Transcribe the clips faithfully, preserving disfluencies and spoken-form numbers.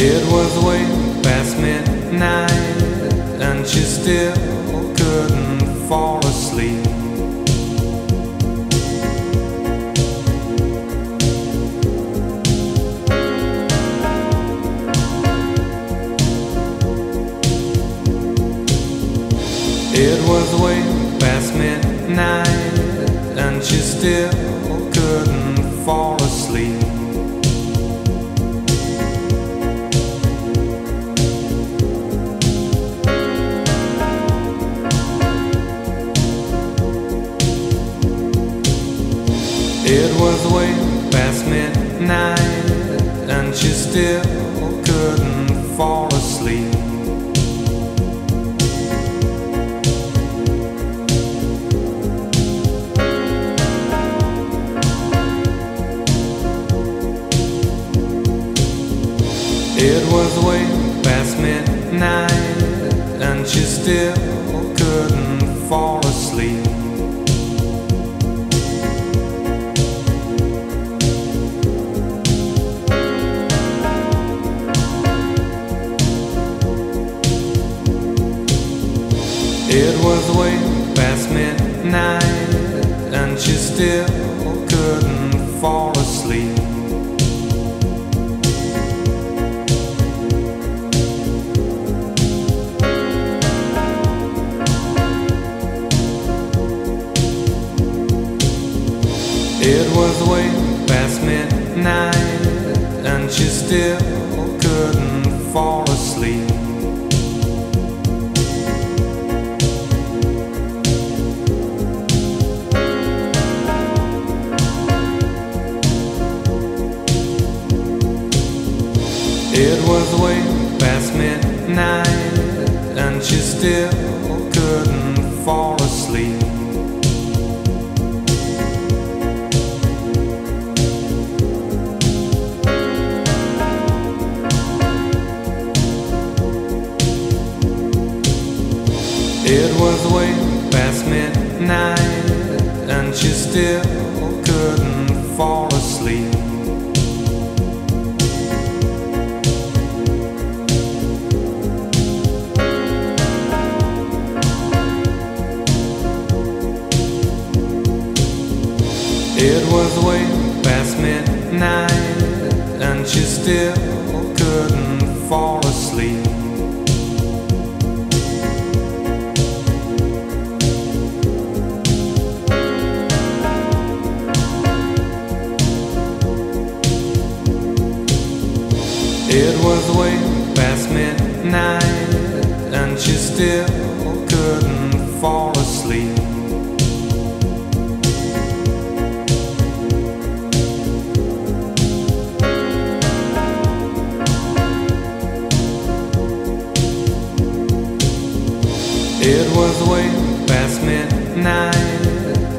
It was way past midnight, and she still couldn't fall asleep. It was way past midnight, and she still couldn't fall asleep. It was way past midnight, and she still couldn't fall asleep. It was way past midnight, and she still couldn't fall asleep. It was way past midnight, and she still couldn't fall asleep. It was way past midnight, and she still couldn't fall asleep. It was way past midnight, and she still couldn't fall asleep. It was way past midnight, and she still couldn't fall asleep. It was way past midnight,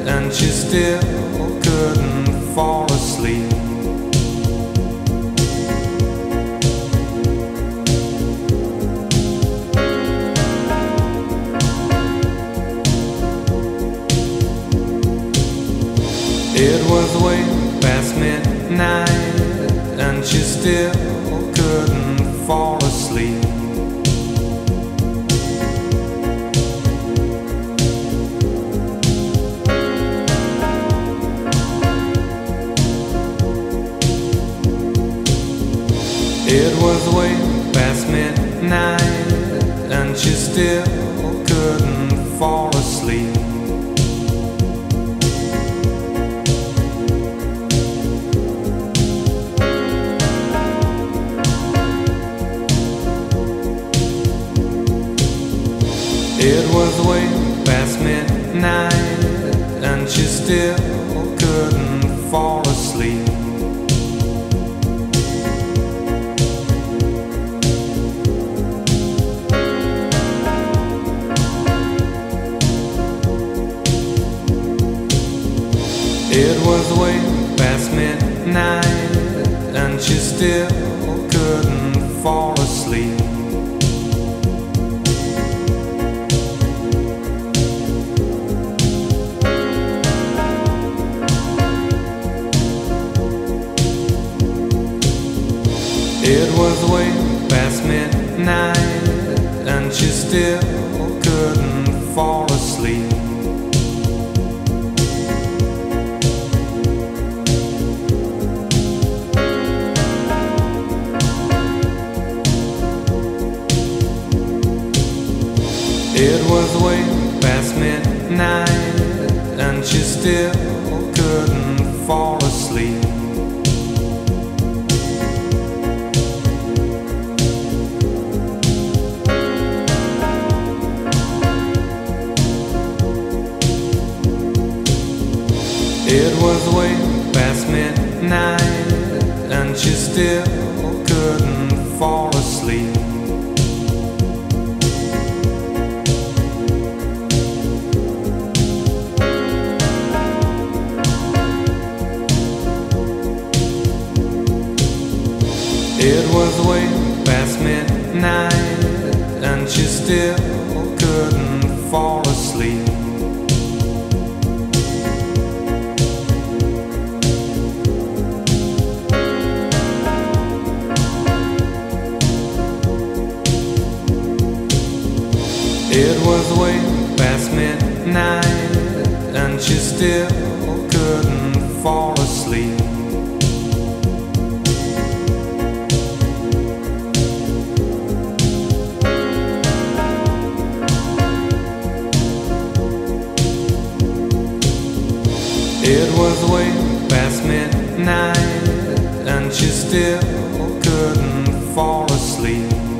and she still couldn't fall asleep. It was way past midnight, and she still couldn't fall asleep. It was way past midnight, and she still couldn't fall asleep. It was way past midnight, and she still couldn't fall asleep. It was way past midnight, and she still couldn't fall asleep. It was way past midnight, and she still couldn't fall asleep. It was way past midnight, and she still couldn't fall asleep. It was way still couldn't fall asleep. It was way past midnight, and she still couldn't fall asleep. It was way past midnight, and she still couldn't fall asleep. It was way past midnight, and she still couldn't fall asleep. It was way past midnight, and she still couldn't fall asleep. It was way past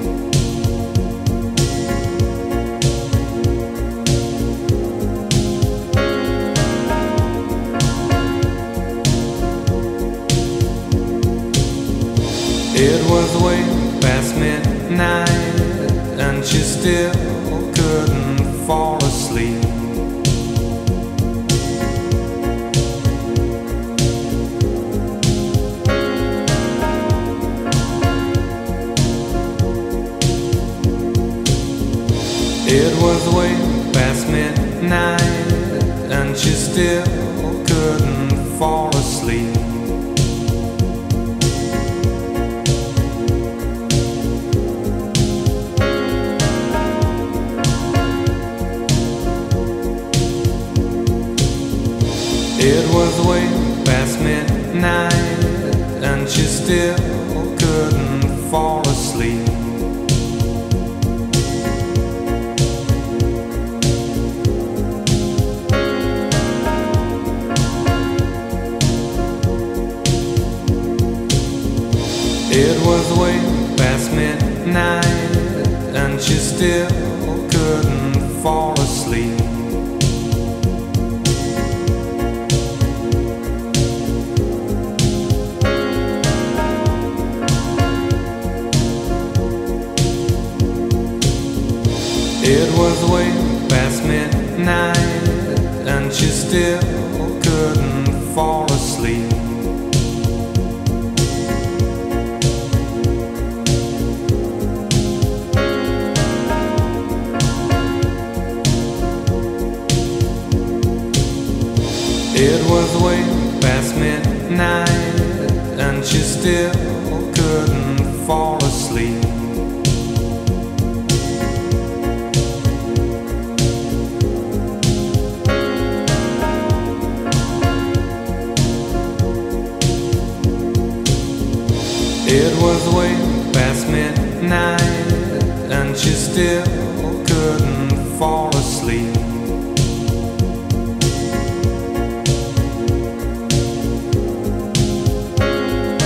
midnight, and she still couldn't fall asleep. It was way past midnight, and she still couldn't fall asleep. It was way past midnight, and she still couldn't fall asleep. It was way past midnight, and she still couldn't fall asleep. It was way past midnight, and she still couldn't fall asleep. It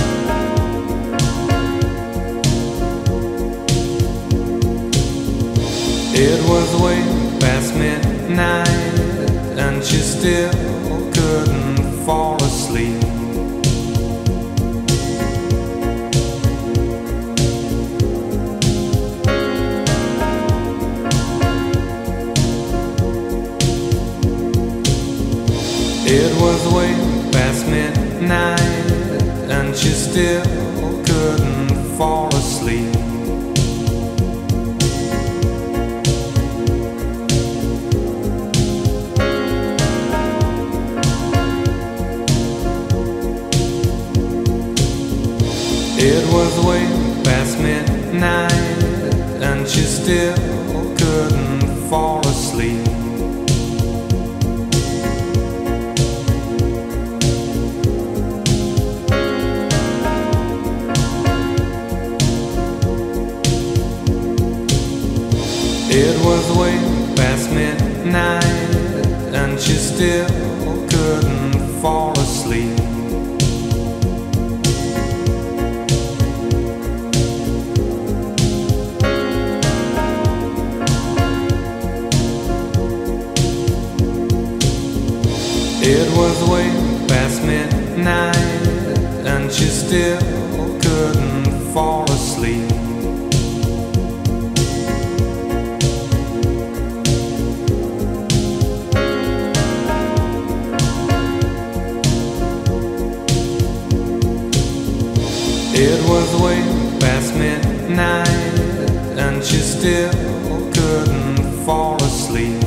was way past midnight, and she still couldn't fall asleep. It was way past midnight, and she still couldn't fall asleep. It was way past midnight, and she still couldn't fall asleep. It was way past midnight, and she still couldn't fall asleep. It was way past midnight, and she still couldn't fall asleep. It was way past midnight, and she still couldn't. fall asleep. It was way past midnight, and she still couldn't fall asleep. It was way past midnight, and she still couldn't fall asleep. It was way past midnight, and she still couldn't fall asleep.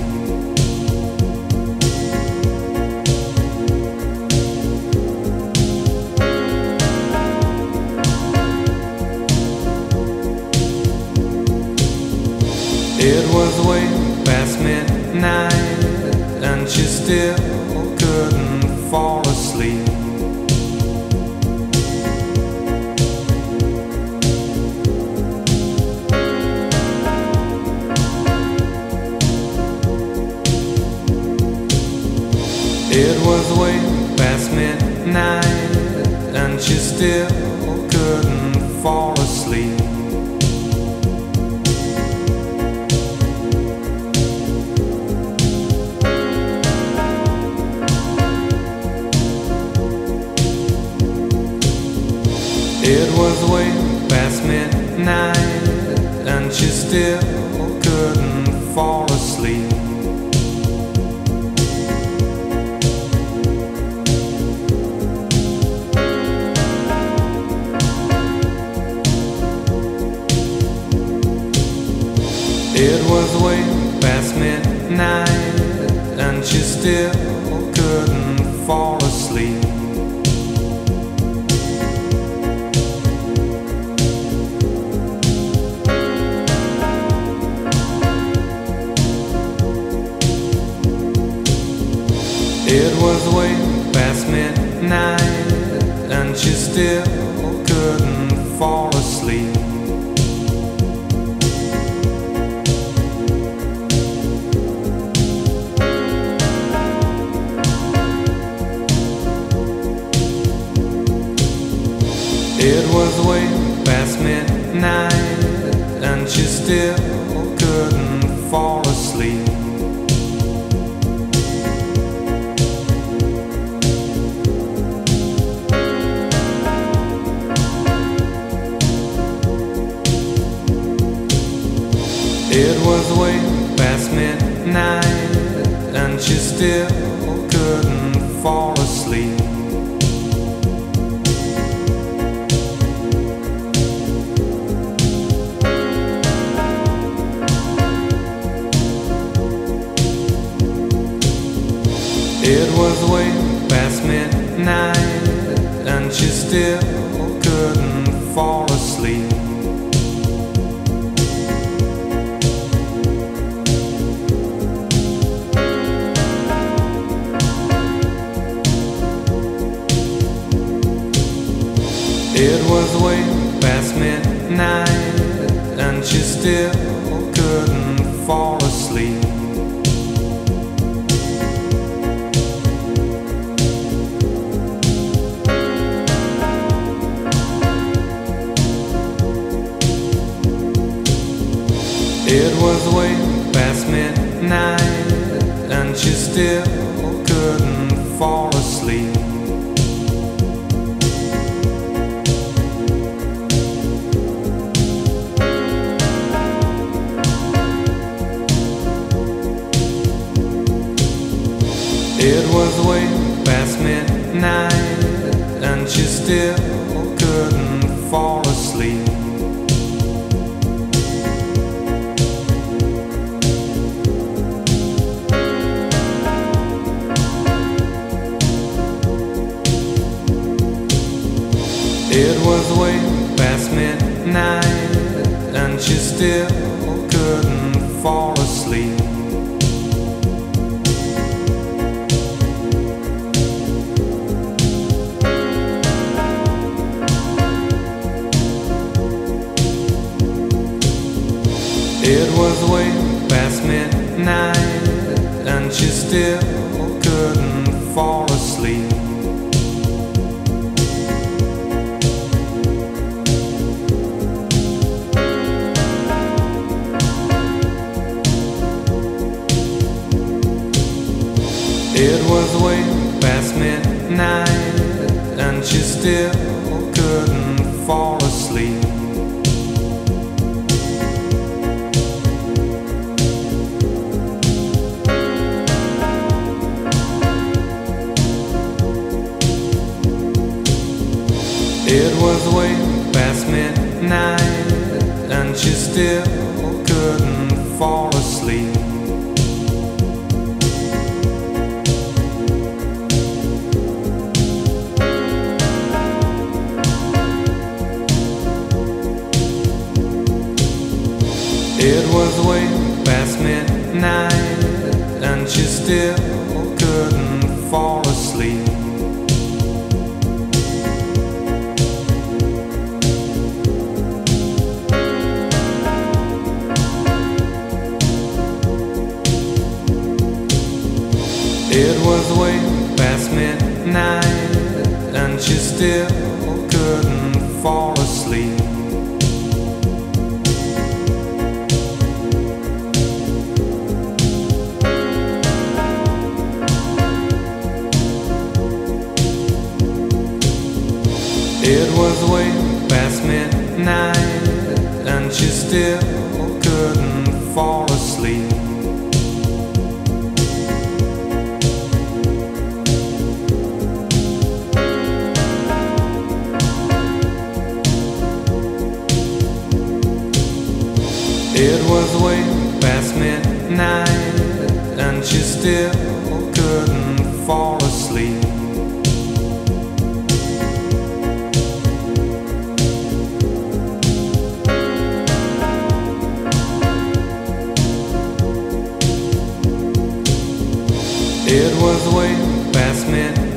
It was way past midnight, and she still couldn't fall asleep. It was way past midnight, and she still couldn't fall asleep. It was way past midnight, and she still couldn't fall asleep. It was way past midnight, and she still couldn't fall asleep. It was way past midnight, and she still couldn't fall asleep. It was way past midnight, and she still couldn't fall asleep. It was way past midnight, and she still couldn't fall asleep. It was way past midnight, and she still couldn't fall asleep. It was way past midnight, and she still couldn't fall asleep. It was way past midnight, and she still couldn't fall asleep. It was way past midnight, and she still couldn't fall asleep. It was way past midnight, and she still couldn't fall asleep. midnight and she still couldn't fall asleep. It was way past midnight and she still couldn't fall asleep. It was way past midnight and she still couldn't fall asleep. It was way past midnight and she still couldn't fall asleep. It was way past midnight and she still couldn't fall asleep. It was way past midnight and she still couldn't fall asleep. It was way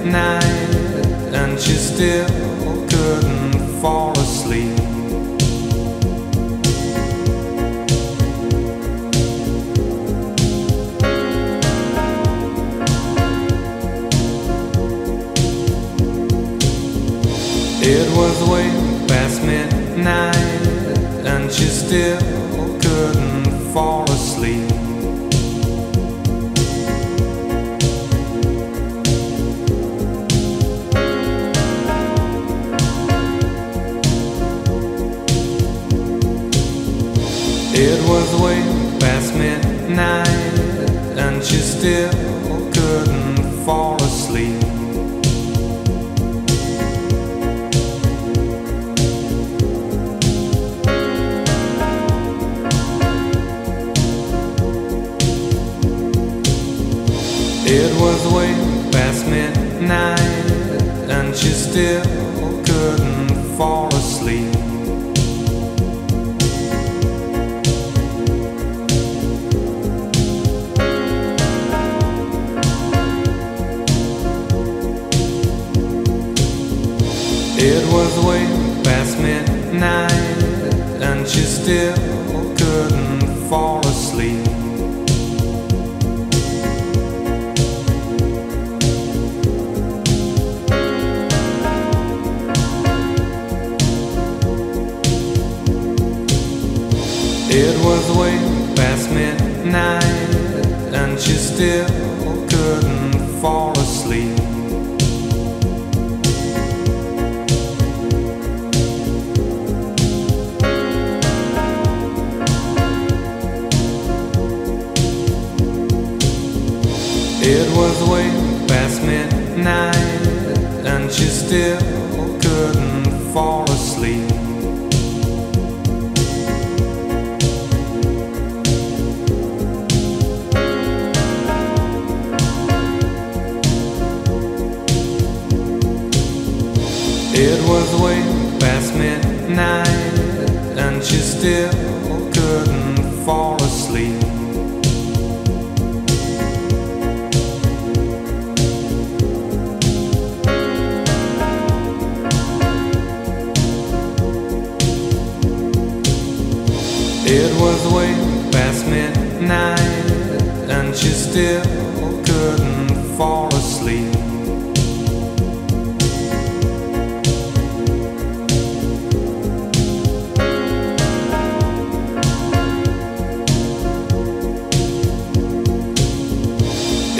past midnight and she still couldn't fall asleep. It was way past midnight and she still couldn't fall asleep. It was way past midnight and she still couldn't fall asleep. It was way past midnight and she still couldn't fall asleep. It was way past midnight and she still couldn't fall asleep. It was way past midnight and she still couldn't fall asleep. It was way past midnight and she still couldn't fall asleep. It was way past midnight and she still couldn't fall asleep. It was way past midnight and she still couldn't fall asleep. It was way past midnight and she still couldn't fall asleep.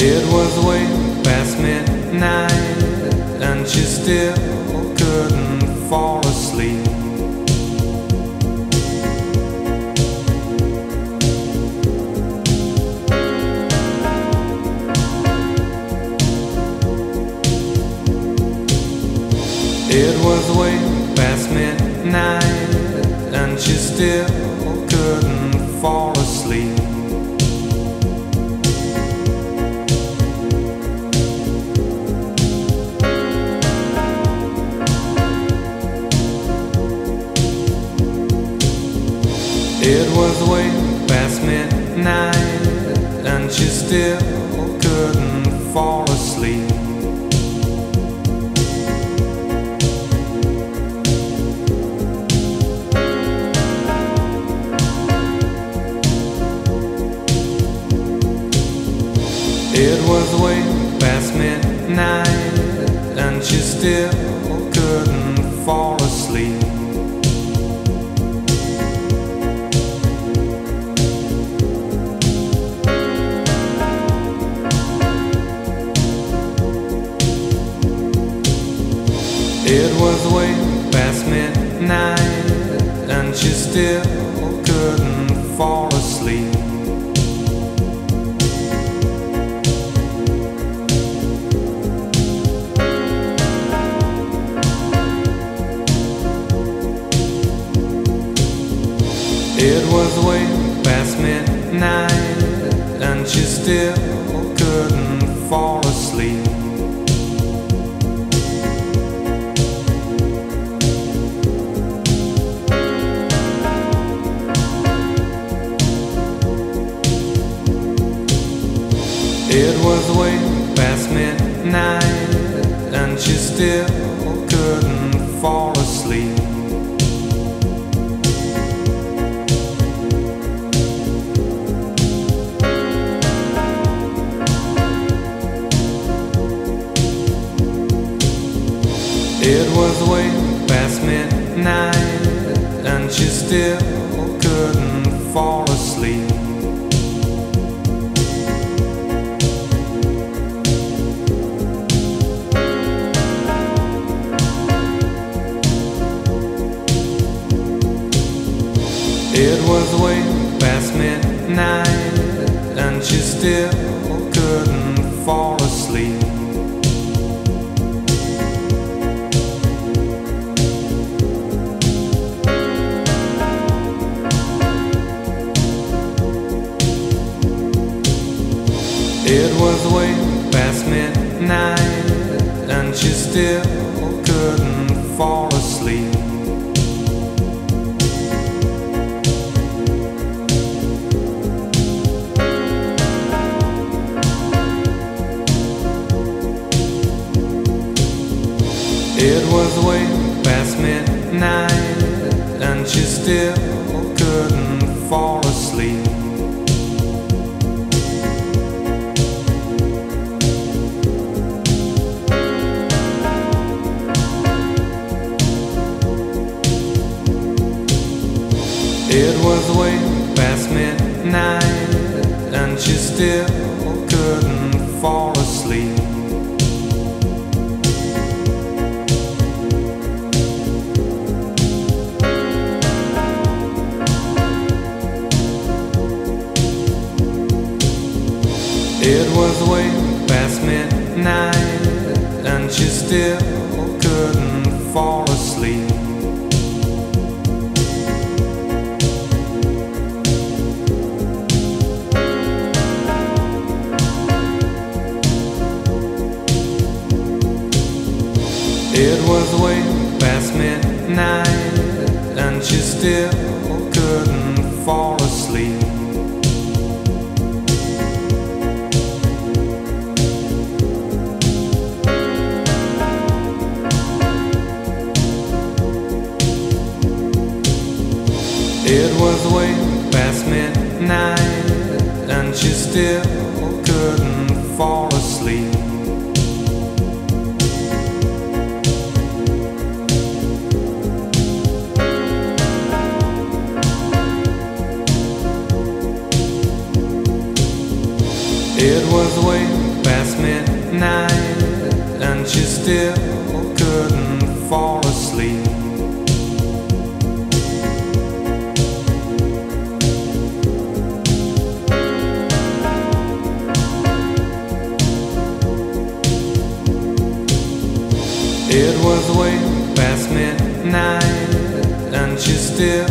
It was way past midnight and she still couldn't fall asleep. It was way past midnight and she still couldn't fall asleep. It was way past midnight and she still couldn't fall asleep. It was way past midnight and she still couldn't fall asleep. It was way past midnight and she still couldn't fall asleep. It was way past midnight and she still couldn't fall asleep. It was way past midnight and she still couldn't fall asleep. It was way past midnight and she still couldn't fall asleep. It was way past midnight and she still couldn't fall asleep. It was way past midnight and she still couldn't fall asleep. It was way past midnight and she still couldn't fall asleep. It was way past midnight and she still couldn't fall asleep. It was way past midnight and she still couldn't fall asleep. It was way past midnight and she still couldn't fall asleep. It was way past midnight and she still couldn't fall asleep. It was way past midnight, and she still couldn't fall asleep. It was way past midnight, and she still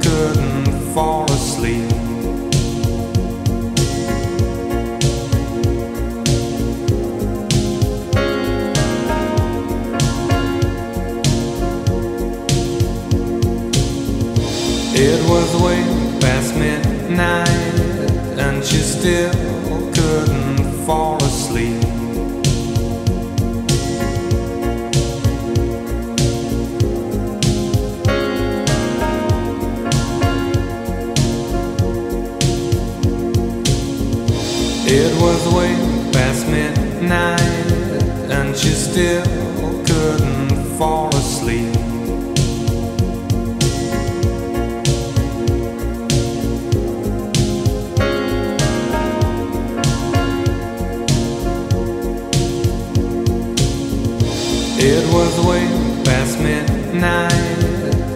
couldn't fall asleep. It was way past midnight, and she still couldn't fall asleep. It was way past midnight, and she still couldn't fall asleep. It was way past midnight,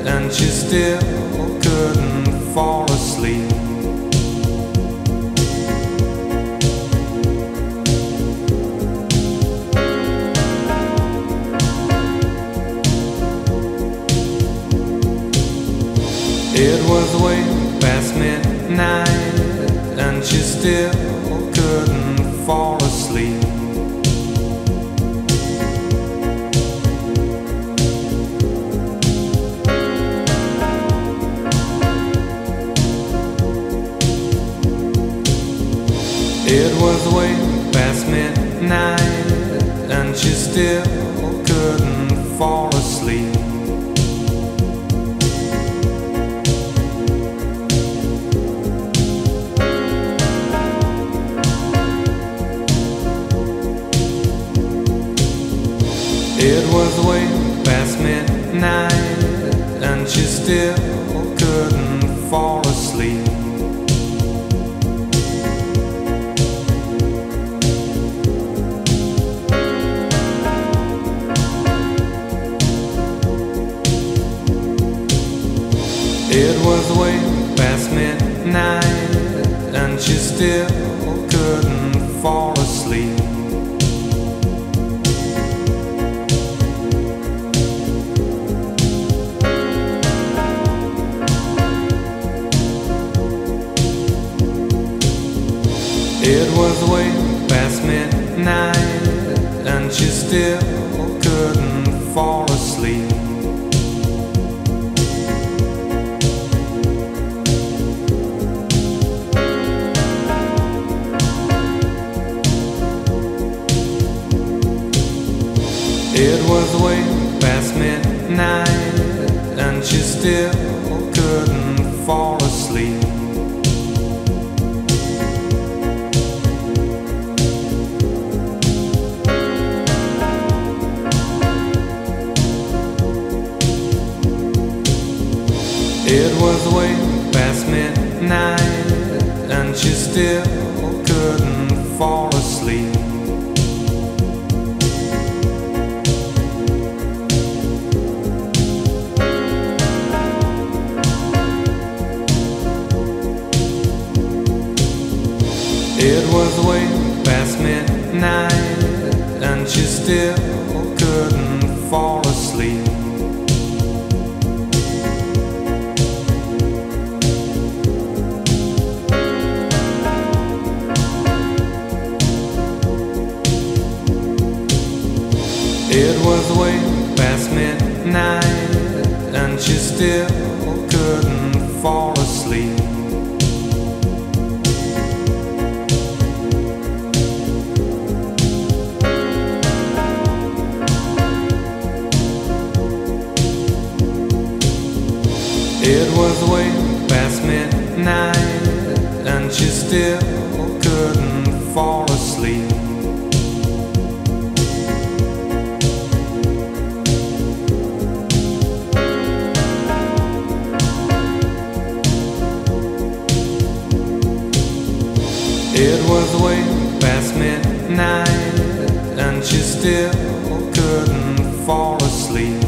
and she still couldn't fall asleep. It was way past midnight, and she still couldn't fall asleep. It was way past midnight, and she still couldn't fall asleep. It was way past midnight, and she still couldn't fall asleep. It was way past midnight, and she still couldn't fall asleep. It was way past midnight, and she still couldn't fall asleep. It was way past midnight, and she still couldn't fall asleep. It was way past midnight, and she still couldn't fall asleep. It was way past midnight, and she still couldn't fall asleep. It was way past midnight, and she still couldn't fall asleep. It was way past midnight, and she still couldn't. sleep. It was way past midnight, and she still couldn't fall asleep.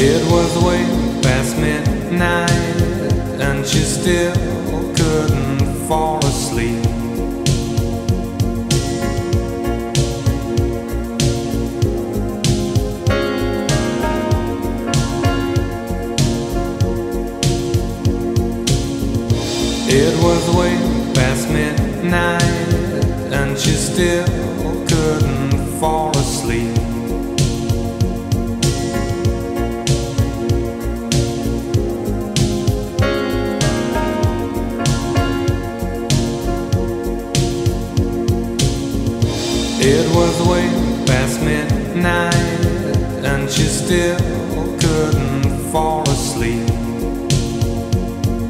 It was way past midnight, and she still couldn't fall asleep. It was way past midnight, and she still couldn't fall asleep. It was way past midnight, and she still couldn't fall asleep. It was way past midnight, and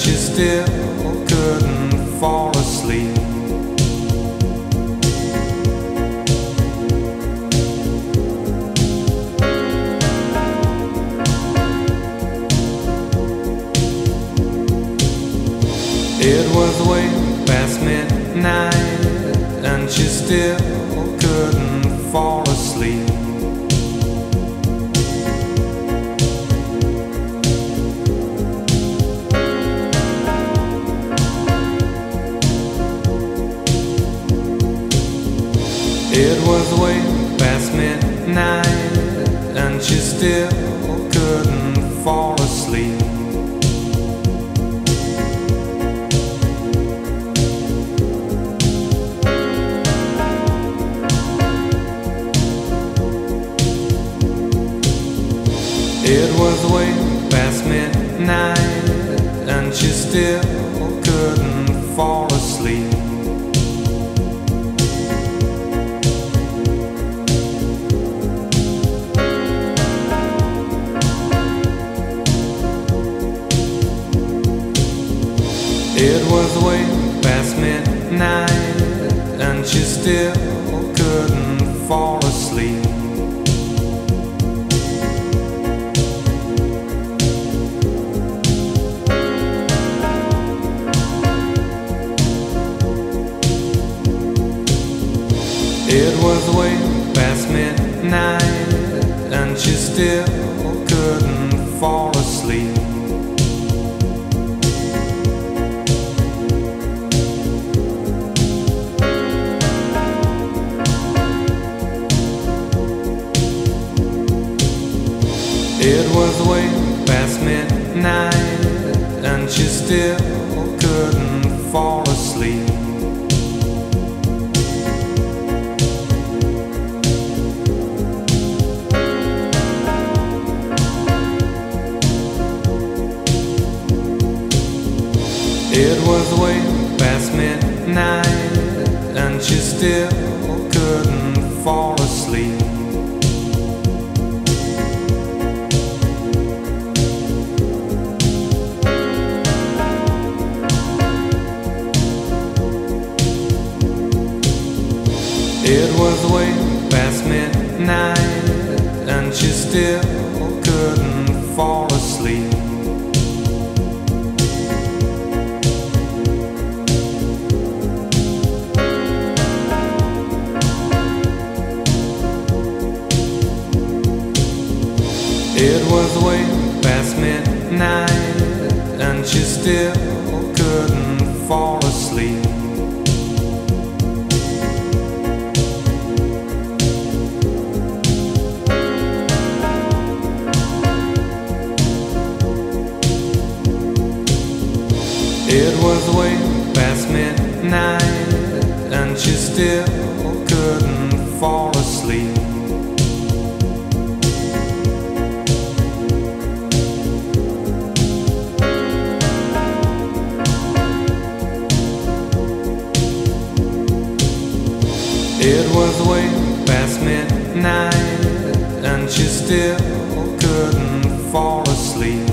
she still couldn't fall asleep. It was way past midnight, and she still couldn't fall asleep. It was way past midnight, and she still couldn't fall asleep. It was way past midnight, and she still couldn't fall asleep. It was way past midnight, and she still couldn't fall asleep. It was way past midnight, and she still couldn't fall asleep. It was way past midnight, and she still couldn't fall asleep. It was way past midnight, and she still couldn't fall asleep. It was way past midnight, and she still couldn't fall asleep. It was way past midnight, and she still couldn't fall asleep. It was way past midnight, and she still couldn't fall asleep. midnight and she still couldn't fall asleep. It was way past midnight and she still couldn't fall asleep.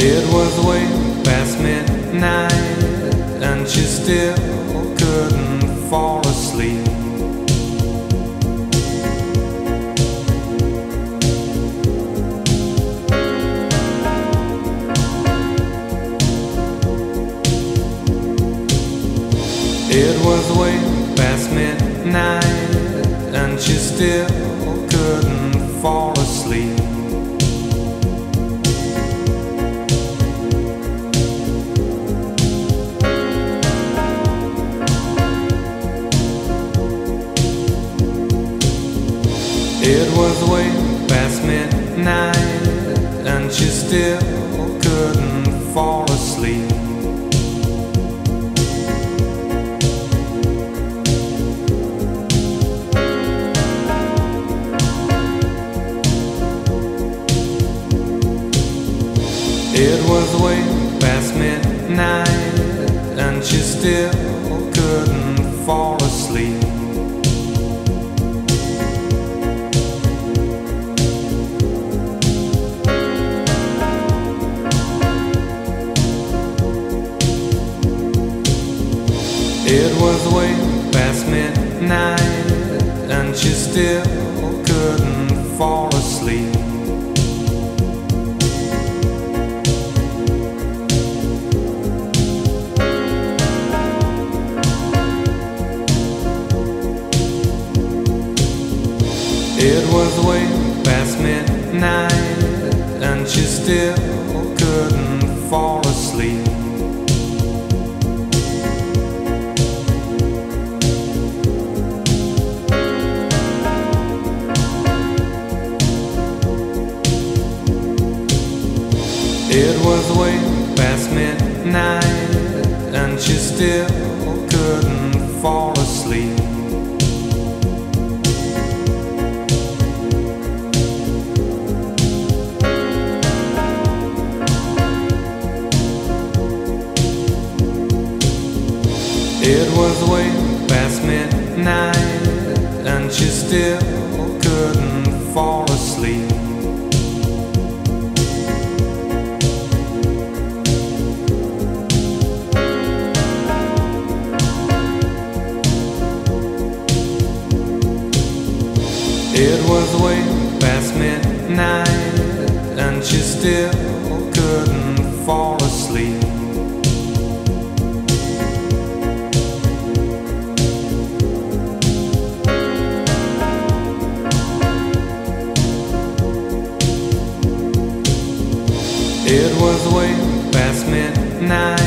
It was way past midnight and she still couldn't fall asleep. It was way past midnight and she still couldn't fall asleep. It was way past midnight and she still couldn't fall asleep. It was way past midnight and she still couldn't fall asleep. It was way past midnight and she still couldn't fall asleep. It was way past midnight and she still couldn't fall asleep. It was way past midnight and she still couldn't fall asleep. It was way past midnight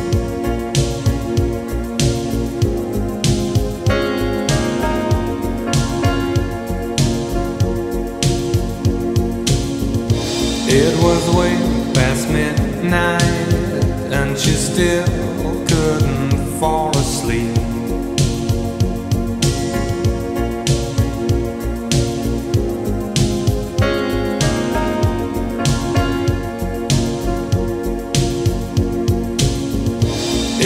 and she still couldn't fall asleep. It was way past midnight and she still couldn't fall asleep. It was way past midnight and she still couldn't fall asleep.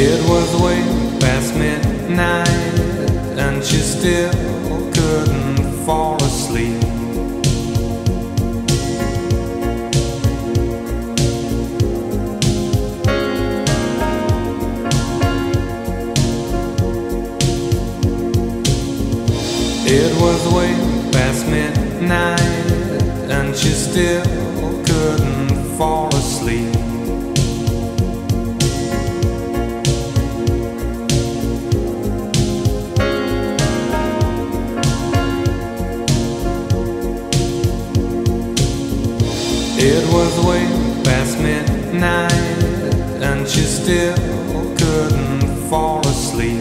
It was way past midnight and she still couldn't fall asleep. It was way past midnight and she still couldn't fall asleep. It was way past midnight and she still couldn't fall asleep. It was way past midnight But you still couldn't fall asleep.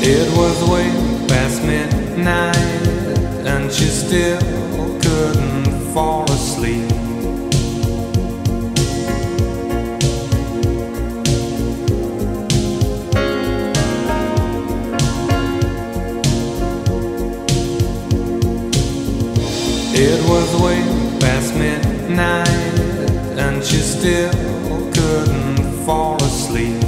It was way past midnight, and you still couldn't fall asleep. It was way past midnight, and you still couldn't fall asleep.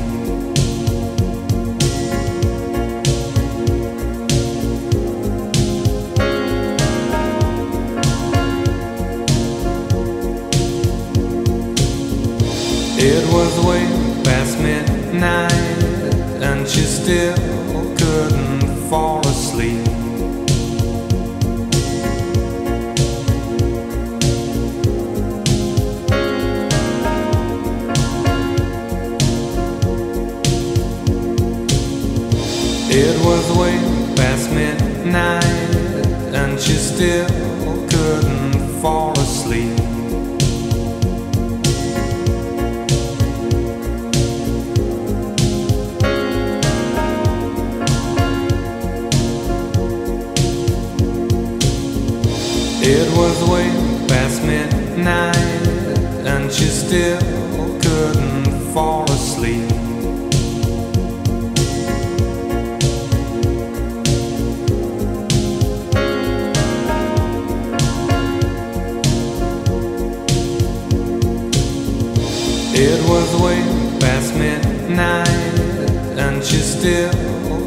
It was way past midnight, and you still couldn't fall asleep. It was way past midnight, and you still couldn't fall asleep. It was way past midnight, and you still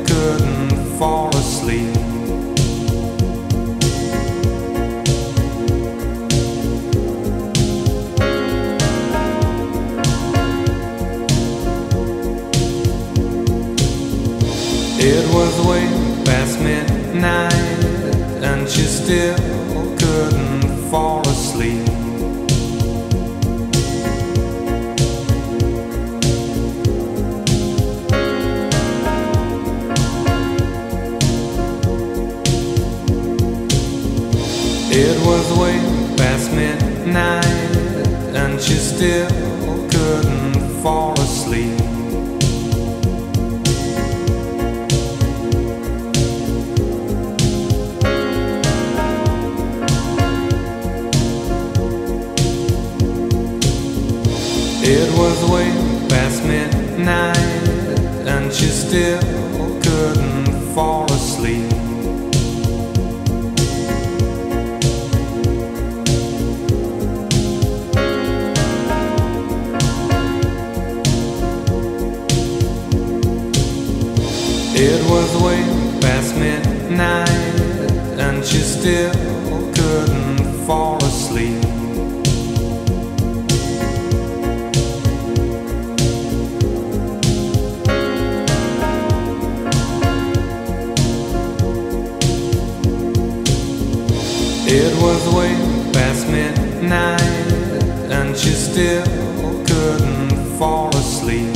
couldn't fall asleep. It was way past midnight, and you still couldn't fall asleep. It was way past midnight, and you still couldn't fall asleep. It was way past midnight, and you still couldn't fall asleep.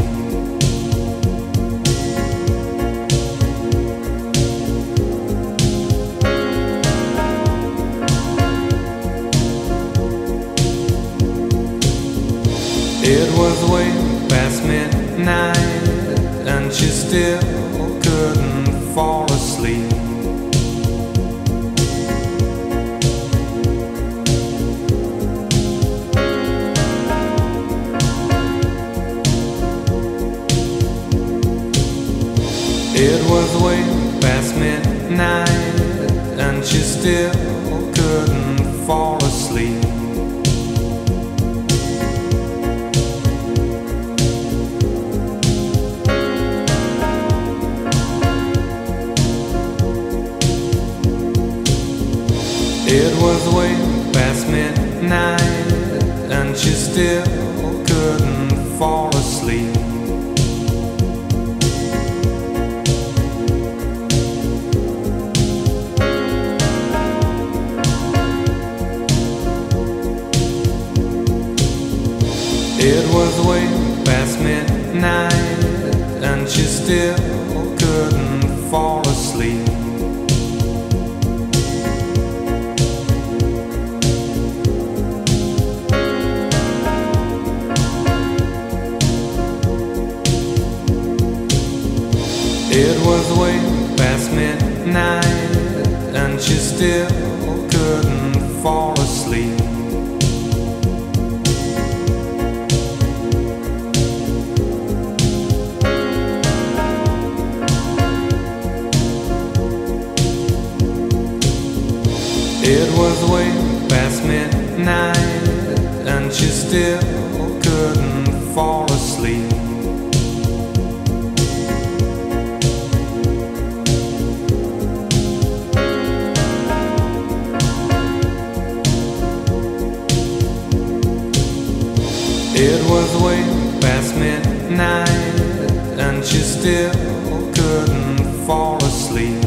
It was way past midnight, and you still couldn't fall asleep. It was way past midnight, and you still couldn't fall asleep. It was way past midnight, and you still couldn't fall asleep. It was way past midnight, and you still couldn't fall asleep. It was way past midnight, and you still couldn't fall asleep. It was way past midnight, and you still couldn't fall asleep. It was way past midnight, and you still fall asleep. It was way past midnight, and she still couldn't fall asleep. It was way past midnight, and she still couldn't fall asleep. It was way past midnight, and she still couldn't fall asleep.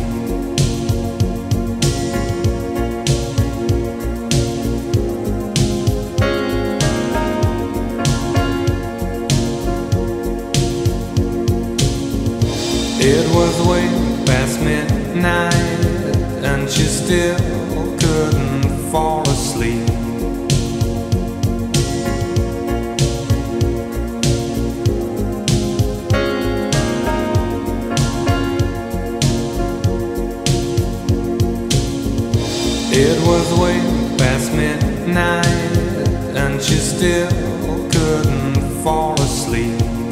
It was way past midnight, and she still couldn't fall asleep. It was way past midnight, and she still couldn't fall asleep. It was way past midnight, and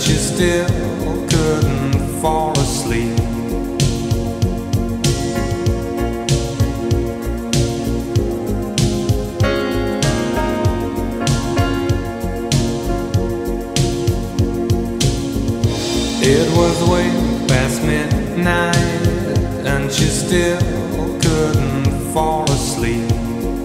she still couldn't fall asleep. It was way past midnight, and she still couldn't fall asleep.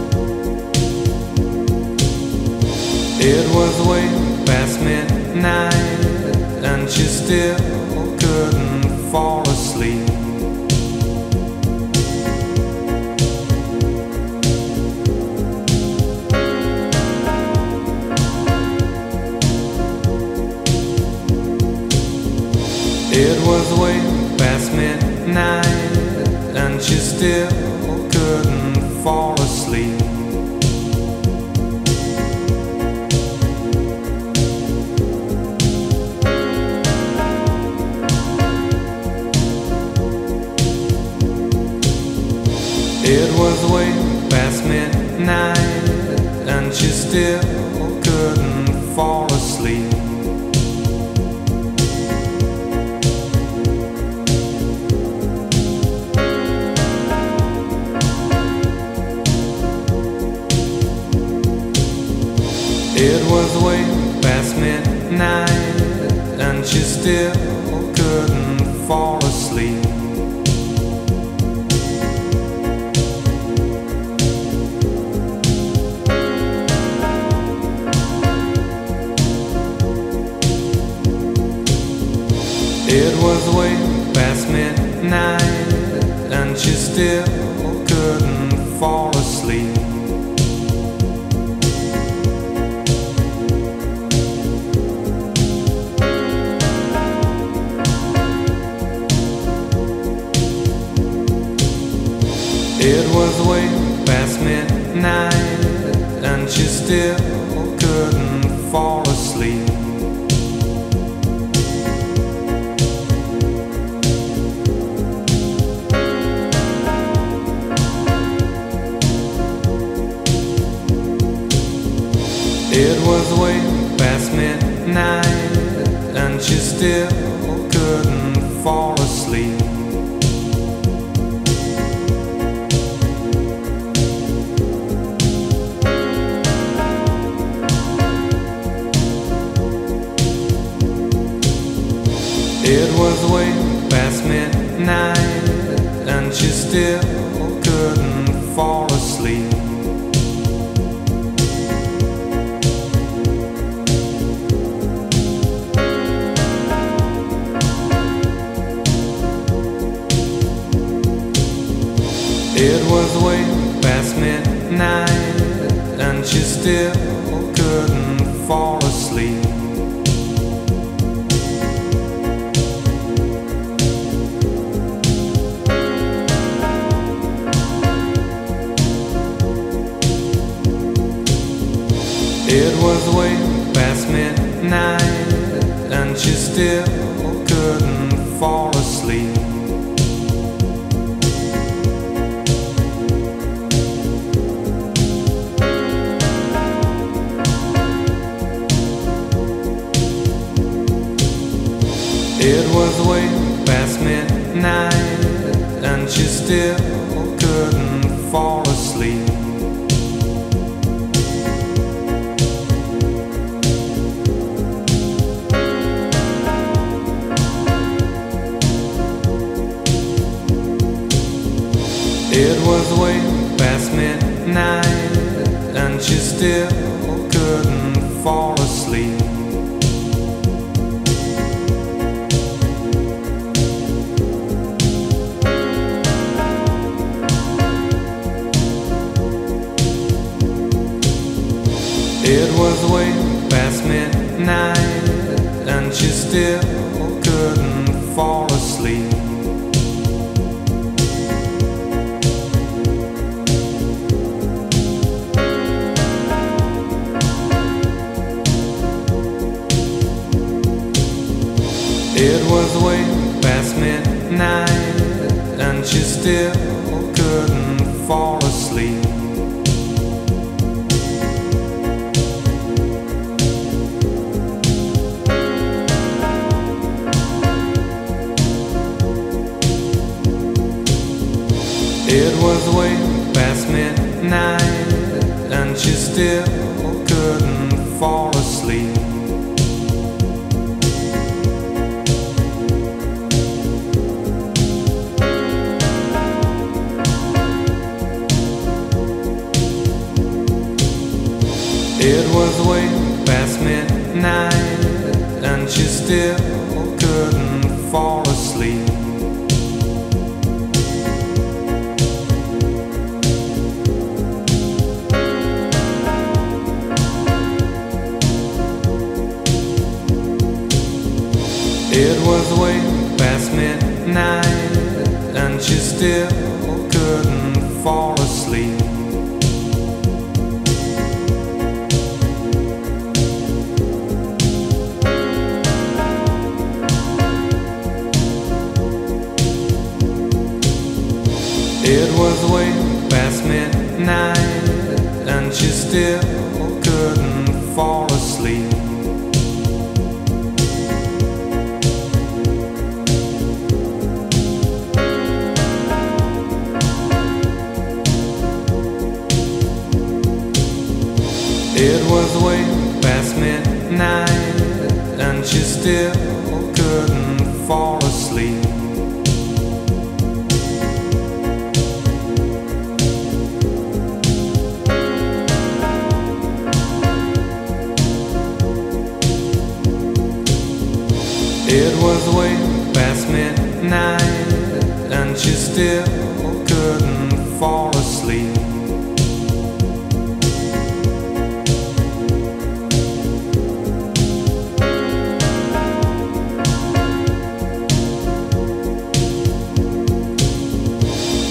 It was way past midnight, and she still couldn't fall asleep. It was way past midnight, and she still couldn't fall asleep. It was way past midnight, and she still couldn't fall asleep. It was way past midnight, and she still couldn't fall asleep. It was way past midnight, and she still couldn't fall asleep. It was way past midnight, and she still couldn't fall asleep. It was way past midnight, and she still couldn't fall asleep. It was way past midnight, and she still couldn't fall asleep. past midnight and she still couldn't fall asleep. It was way past midnight and she still couldn't fall asleep. It was way past midnight and she still couldn't fall asleep. It was way past midnight and she still couldn't fall asleep. It was way past midnight and she still couldn't fall asleep. It was way past midnight and she still couldn't fall asleep. It was way past midnight and she still couldn't fall asleep. It was way past midnight and she still couldn't fall asleep. It was way past midnight and she still couldn't fall asleep. It was way past midnight and she still couldn't fall asleep.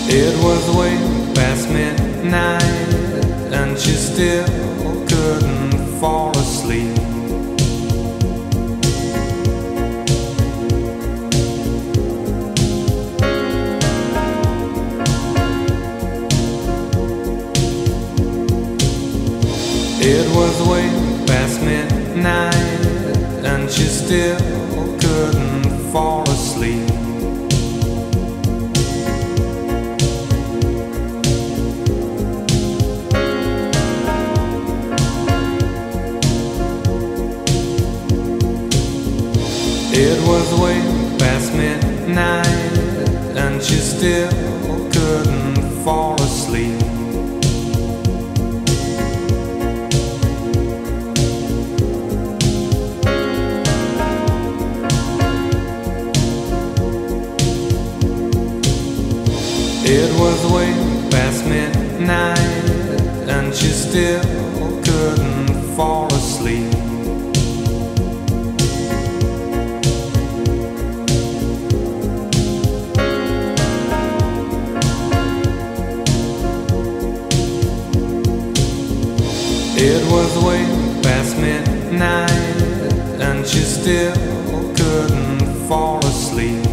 It was way past midnight and she still couldn't fall asleep. It was way past midnight and she still couldn't fall asleep. It was way past midnight and she still couldn't fall asleep. It was way past midnight and she still couldn't fall asleep. It was way past midnight and she still couldn't fall asleep. It was way past midnight midnight and she still couldn't fall asleep. It was way past midnight and she still couldn't fall asleep.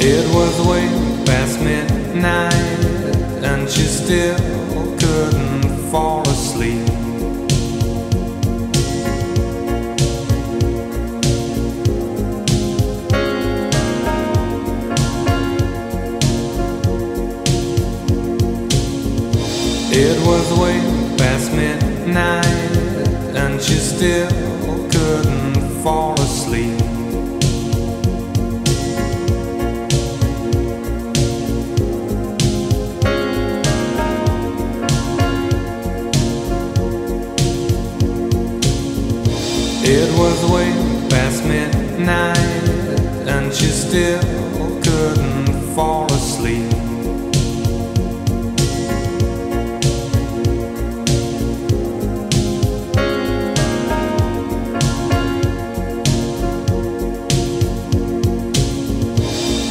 It was way past midnight and she still couldn't fall asleep. It was way past midnight and she still couldn't fall asleep. It was way past midnight and she still couldn't fall asleep.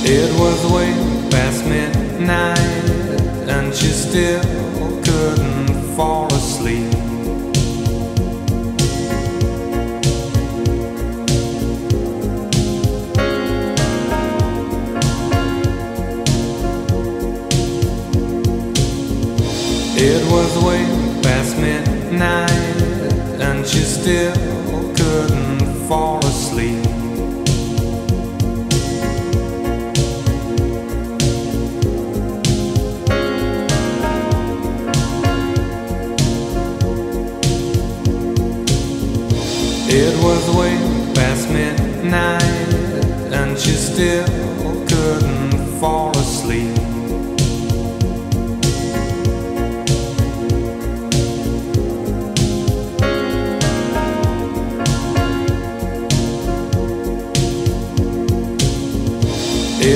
It was way past midnight and she still couldn't fall asleep. It was way past midnight and she still couldn't fall asleep. It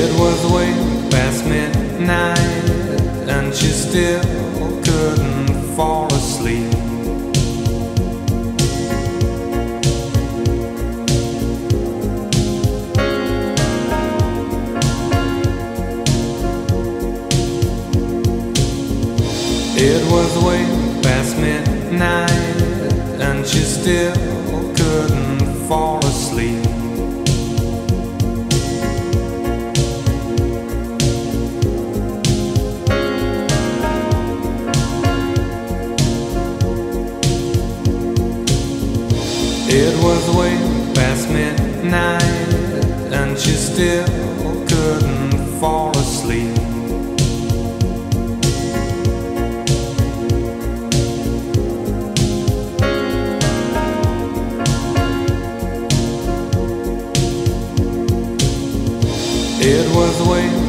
was way past midnight and she still couldn't fall asleep. It was way past midnight and she still couldn't fall asleep. It was way past midnight and she still couldn't fall asleep. It was way past midnight and she still couldn't fall asleep. It was way